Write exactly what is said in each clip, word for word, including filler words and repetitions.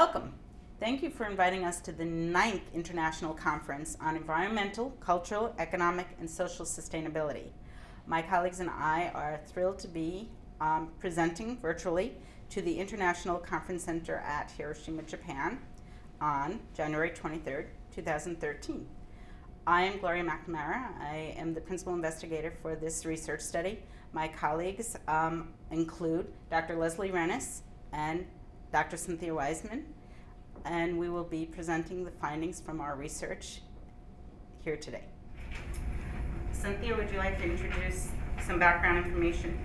Welcome. Thank you for inviting us to the ninth International Conference on Environmental, Cultural, Economic, and Social Sustainability. My colleagues and I are thrilled to be um, presenting virtually to the International Conference Center at Hiroshima, Japan on January twenty-third, two thousand thirteen. I am Gloria McNamara. I am the principal investigator for this research study. My colleagues um, include Doctor Leslie Rennis and Doctor Cynthia Wiseman, and we will be presenting the findings from our research here today. Cynthia, would you like to introduce some background information?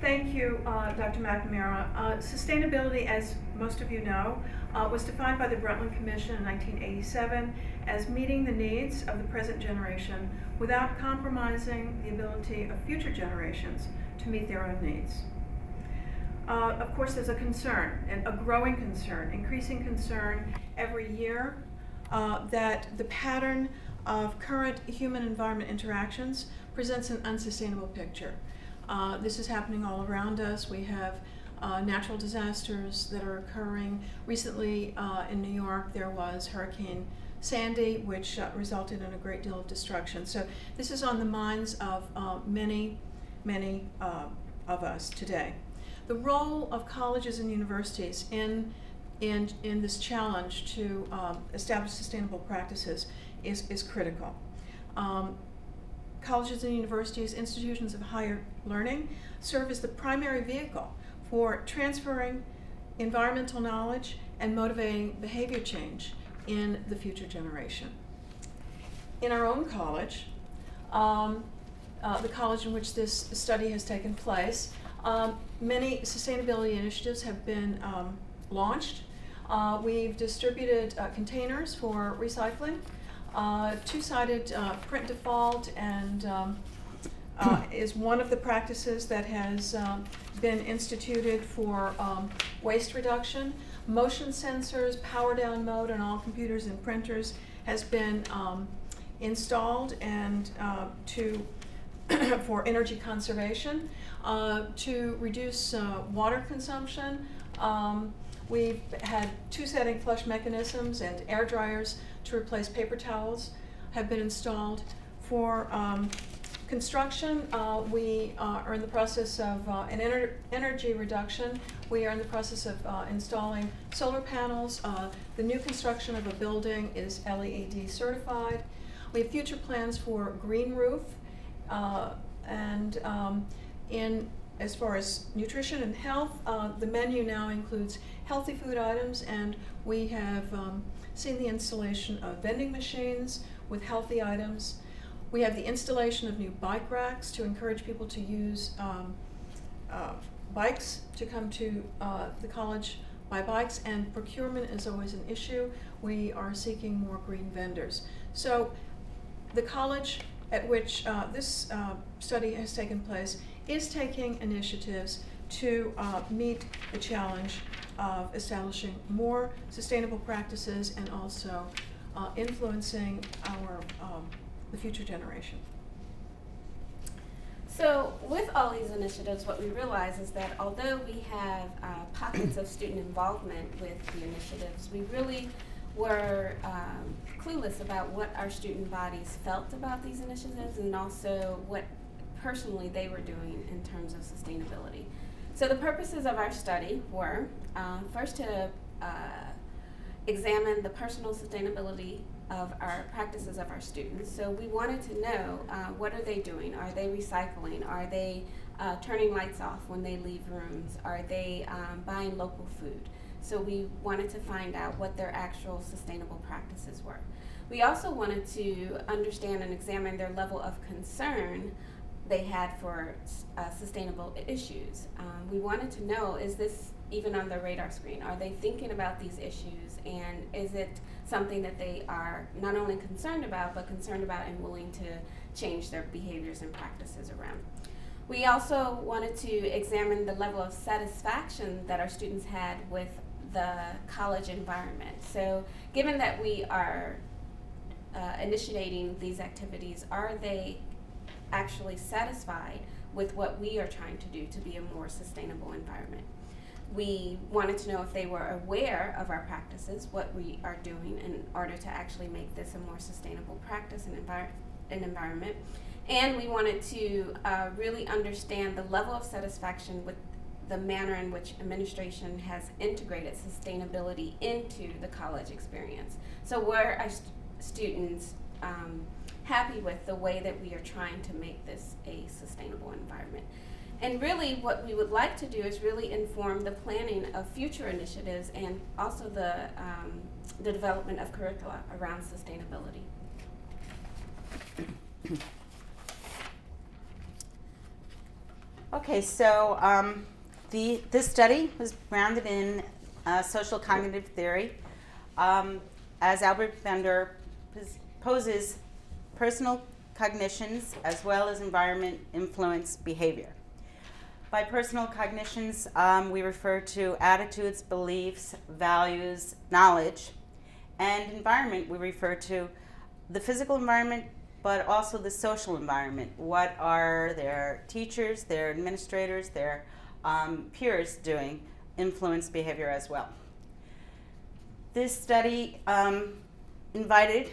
Thank you, uh, Doctor McNamara. Uh, sustainability, as most of you know, uh, was defined by the Brundtland Commission in nineteen eighty-seven as meeting the needs of the present generation without compromising the ability of future generations to meet their own needs. Uh, of course, there's a concern, and a growing concern, increasing concern every year uh, that the pattern of current human-environment interactions presents an unsustainable picture. Uh, this is happening all around us. We have uh, natural disasters that are occurring. Recently uh, in New York, there was Hurricane Sandy, which uh, resulted in a great deal of destruction. So this is on the minds of uh, many, many uh, of us today. The role of colleges and universities in, in, in this challenge to um, establish sustainable practices is, is critical. Um, colleges and universities, institutions of higher learning, serve as the primary vehicle for transferring environmental knowledge and motivating behavior change in the future generation. In our own college, um, uh, the college in which this study has taken place, Um, many sustainability initiatives have been um, launched. Uh, we've distributed uh, containers for recycling, uh, two-sided uh, print default, and um, uh, is one of the practices that has um, been instituted for um, waste reduction. Motion sensors, power down mode on all computers and printers has been um, installed and uh, to for energy conservation, uh, to reduce uh, water consumption. Um, we've had two-setting flush mechanisms, and air dryers to replace paper towels have been installed. For um, construction, uh, we uh, are in the process of uh, an ener energy reduction. We are in the process of uh, installing solar panels. Uh, the new construction of a building is L E E D certified. We have future plans for green roof. Uh, and um, in as far as nutrition and health, uh, the menu now includes healthy food items, and we have um, seen the installation of vending machines with healthy items. We have the installation of new bike racks to encourage people to use um, uh, bikes, to come to uh, the college by bikes, and procurement is always an issue. We are seeking more green vendors. So the college at which uh, this uh, study has taken place is taking initiatives to uh, meet the challenge of establishing more sustainable practices and also uh, influencing our um, the future generation. So with all these initiatives, what we realize is that although we have uh, pockets of student involvement with the initiatives, we really were um, clueless about what our student bodies felt about these initiatives, and also what personally they were doing in terms of sustainability. So the purposes of our study were um, first to uh, examine the personal sustainability of our practices of our students. So we wanted to know uh, what are they doing? Are they recycling? Are they uh, turning lights off when they leave rooms? Are they um, buying local food? So we wanted to find out what their actual sustainable practices were. We also wanted to understand and examine their level of concern they had for uh, sustainable issues. Um, we wanted to know, is this even on their radar screen? Are they thinking about these issues, and is it something that they are not only concerned about, but concerned about and willing to change their behaviors and practices around? We also wanted to examine the level of satisfaction that our students had with the college environment. So given that we are uh, initiating these activities, are they actually satisfied with what we are trying to do to be a more sustainable environment? We wanted to know if they were aware of our practices, what we are doing in order to actually make this a more sustainable practice and envir an environment. And we wanted to uh, really understand the level of satisfaction with the manner in which administration has integrated sustainability into the college experience. So were our st students um, happy with the way that we are trying to make this a sustainable environment? And really what we would like to do is really inform the planning of future initiatives and also the, um, the development of curricula around sustainability. Okay, so um, the, this study was grounded in uh, social cognitive theory, um, as Albert Bandura poses personal cognitions as well as environment influence behavior. By personal cognitions, um, we refer to attitudes, beliefs, values, knowledge, and environment, we refer to the physical environment, but also the social environment. What are their teachers, their administrators, their um, peers doing? Influence behavior as well. This study um, invited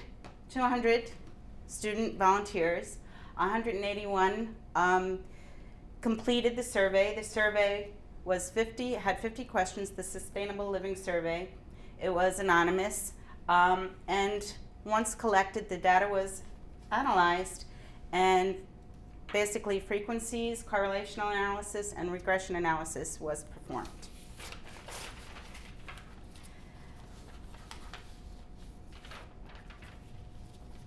two hundred student volunteers, one hundred eighty-one um, completed the survey. The survey was fifty, had fifty questions, the Sustainable Living Survey. It was anonymous. Um, and once collected, the data was analyzed, and basically frequencies, correlational analysis, and regression analysis was performed.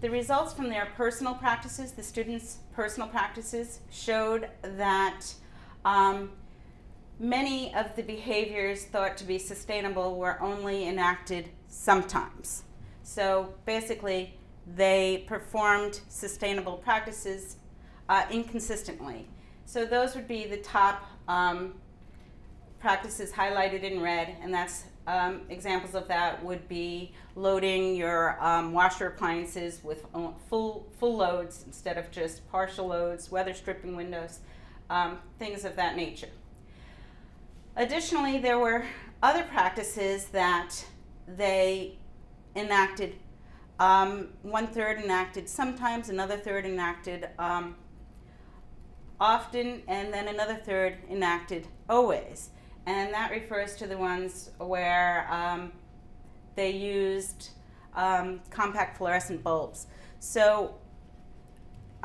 The results from their personal practices, the students' personal practices, showed that um, many of the behaviors thought to be sustainable were only enacted sometimes. So basically, they performed sustainable practices uh, inconsistently. So those would be the top um, practices highlighted in red, and that's Um, examples of that would be loading your um, washer appliances with full, full loads instead of just partial loads, weather stripping windows, um, things of that nature. Additionally, there were other practices that they enacted. Um, one third enacted sometimes, another third enacted um, often, and then another third enacted always. And that refers to the ones where um, they used um, compact fluorescent bulbs. So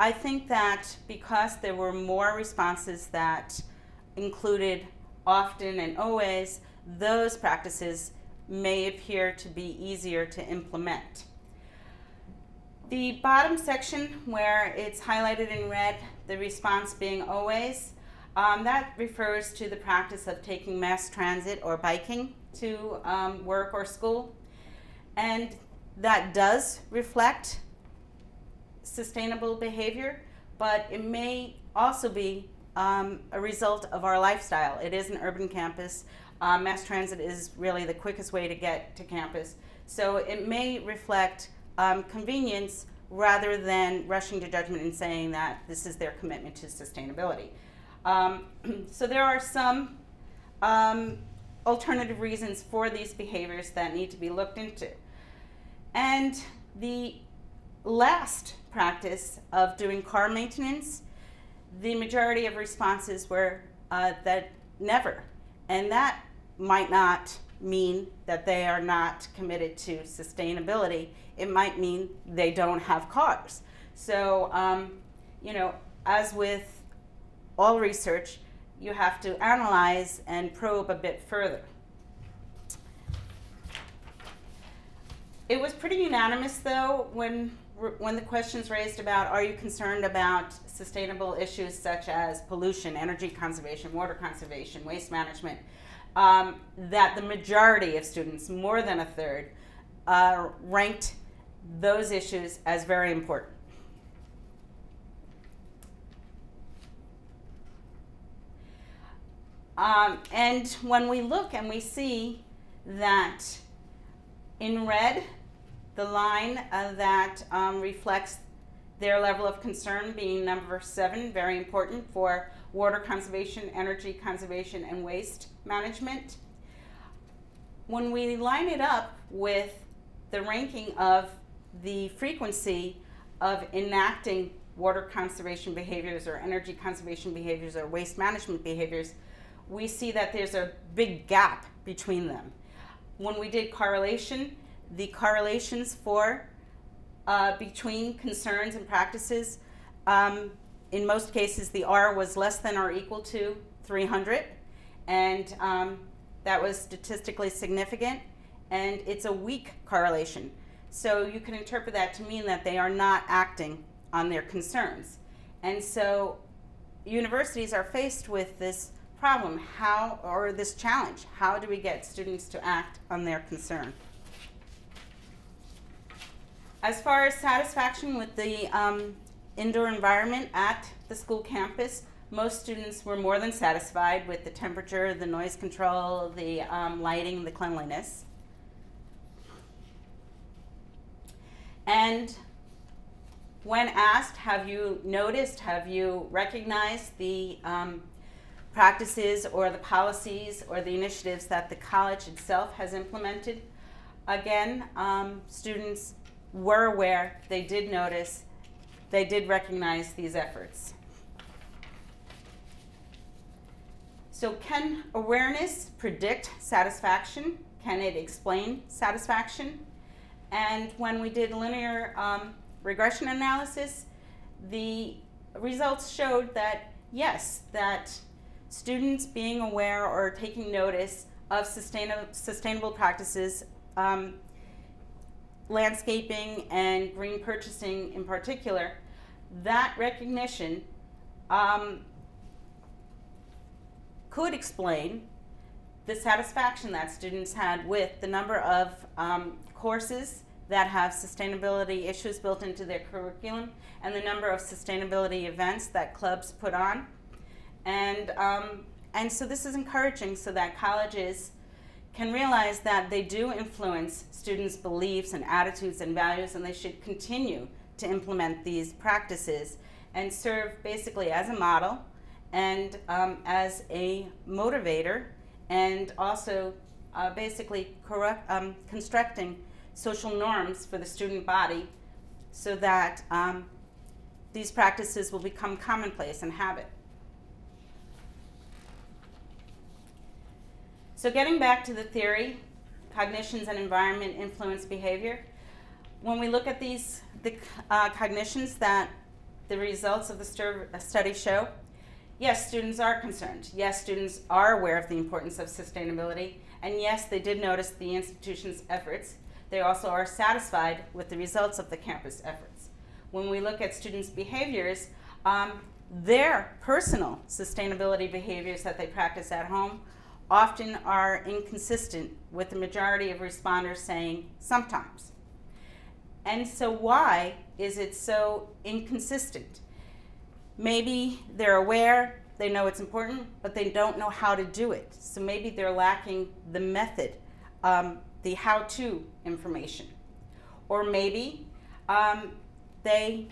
I think that because there were more responses that included often and always, those practices may appear to be easier to implement. The bottom section where it's highlighted in red, the response being always, Um, that refers to the practice of taking mass transit or biking to um, work or school. And that does reflect sustainable behavior, but it may also be um, a result of our lifestyle. It is an urban campus. Uh, mass transit is really the quickest way to get to campus. So it may reflect um, convenience rather than rushing to judgment and saying that this is their commitment to sustainability. Um, so there are some um, alternative reasons for these behaviors that need to be looked into. And the last practice of doing car maintenance, the majority of responses were uh, that never. And that might not mean that they are not committed to sustainability. It might mean they don't have cars. So, um, you know, as with all research, you have to analyze and probe a bit further. It was pretty unanimous, though, when, when the questions raised about, are you concerned about sustainable issues such as pollution, energy conservation, water conservation, waste management, um, that the majority of students, more than a third, uh, ranked those issues as very important. Um, and when we look and we see that in red, the line uh, that um, reflects their level of concern being number seven, very important for water conservation, energy conservation, and waste management. When we line it up with the ranking of the frequency of enacting water conservation behaviors or energy conservation behaviors or waste management behaviors, we see that there's a big gap between them. When we did correlation, the correlations for uh, between concerns and practices, um, in most cases the R was less than or equal to three hundred, and um, that was statistically significant, and it's a weak correlation. So you can interpret that to mean that they are not acting on their concerns. And so universities are faced with this problem, how, or this challenge, how do we get students to act on their concern? As far as satisfaction with the um, indoor environment at the school campus, most students were more than satisfied with the temperature, the noise control, the um, lighting, the cleanliness. And when asked, have you noticed, have you recognized the um, practices or the policies or the initiatives that the college itself has implemented? Again, um, students were aware, they did notice, they did recognize these efforts. So can awareness predict satisfaction? Can it explain satisfaction? And when we did linear um, regression analysis, the results showed that yes, that students being aware or taking notice of sustainable, sustainable practices, um, landscaping and green purchasing in particular, that recognition um, could explain the satisfaction that students had with the number of um, courses that have sustainability issues built into their curriculum and the number of sustainability events that clubs put on. And, um, and so this is encouraging so that colleges can realize that they do influence students' beliefs and attitudes and values, and they should continue to implement these practices and serve basically as a model and um, as a motivator, and also uh, basically correct, um, constructing social norms for the student body so that um, these practices will become commonplace and habit. So getting back to the theory, cognitions and environment influence behavior, when we look at these, the uh, cognitions that the results of the study show, yes, students are concerned. Yes, students are aware of the importance of sustainability. And yes, they did notice the institution's efforts. They also are satisfied with the results of the campus efforts. When we look at students' behaviors, um, their personal sustainability behaviors that they practice at home often are inconsistent with the majority of responders saying sometimes. And so why is it so inconsistent? Maybe they're aware, they know it's important, but they don't know how to do it. So maybe they're lacking the method, um, the how-to information. Or maybe um, they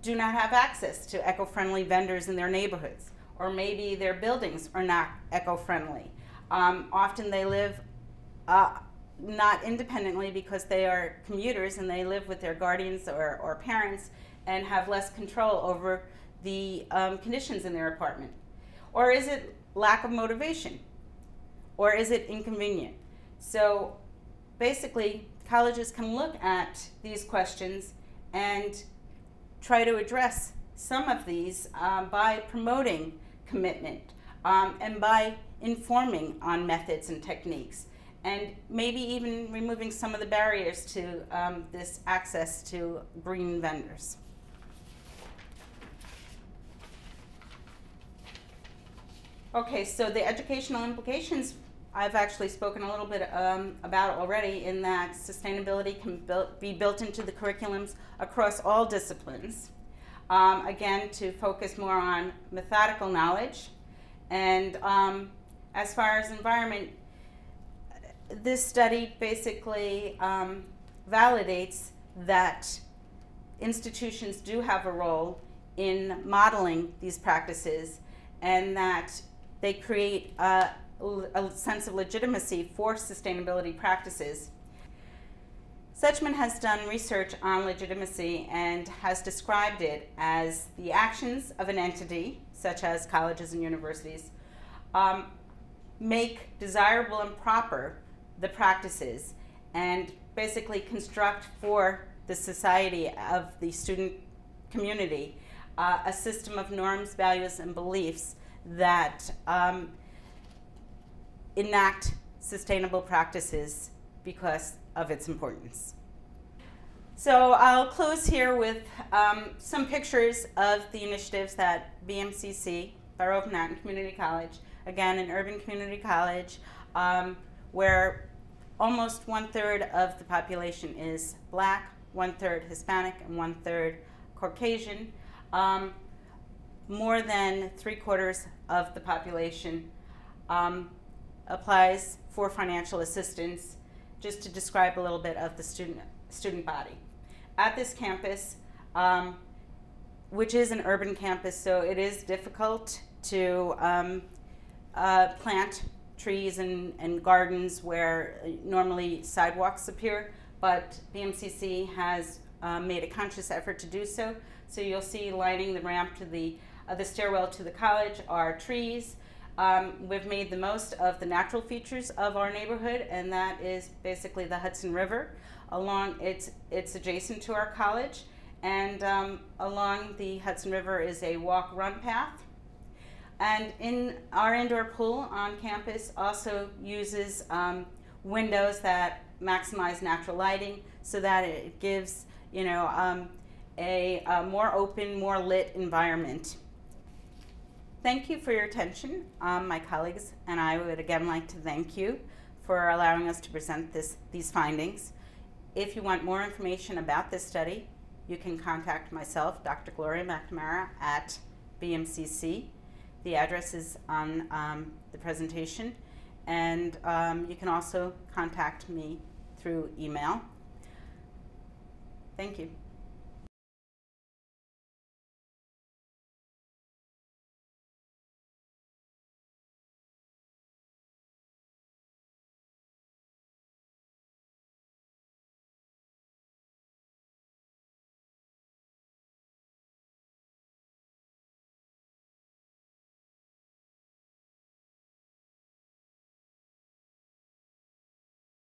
do not have access to eco-friendly vendors in their neighborhoods. Or maybe their buildings are not eco-friendly. Um, often they live uh, not independently because they are commuters and they live with their guardians or, or parents and have less control over the um, conditions in their apartment. Or is it lack of motivation? Or is it inconvenient? So basically, colleges can look at these questions and try to address some of these um, by promoting commitment um, and by informing on methods and techniques, and maybe even removing some of the barriers to um, this access to green vendors. Okay, so the educational implications I've actually spoken a little bit um, about already, in that sustainability can built, be built into the curriculums across all disciplines. Um, again, to focus more on methodical knowledge. And um, as far as environment, this study basically um, validates that institutions do have a role in modeling these practices and that they create a, a sense of legitimacy for sustainability practices. Suchman has done research on legitimacy and has described it as the actions of an entity, such as colleges and universities, um, make desirable and proper the practices and basically construct for the society of the student community uh, a system of norms, values, and beliefs that um, enact sustainable practices because of its importance. So I'll close here with um, some pictures of the initiatives that B M C C, Borough of Manhattan Community College, again an urban community college um, where almost one-third of the population is black, one-third Hispanic, and one-third Caucasian. Um, more than three-quarters of the population um, applies for financial assistance. Just to describe a little bit of the student, student body. At this campus, um, which is an urban campus, so it is difficult to um, uh, plant trees and, and gardens where normally sidewalks appear, but B M C C has uh, made a conscious effort to do so. So you'll see lining the ramp to the, uh, the stairwell to the college are trees. Um, we've made the most of the natural features of our neighborhood, and that is basically the Hudson River. Along it's, it's adjacent to our college, and um, along the Hudson River is a walk-run path. And in our indoor pool on campus also uses um, windows that maximize natural lighting, so that it gives, you know, um, a, a more open, more lit environment. Thank you for your attention. Um, my colleagues and I would again like to thank you for allowing us to present this, these findings. If you want more information about this study, you can contact myself, Doctor Gloria McNamara, at B M C C. The address is on um, the presentation. And um, you can also contact me through email. Thank you.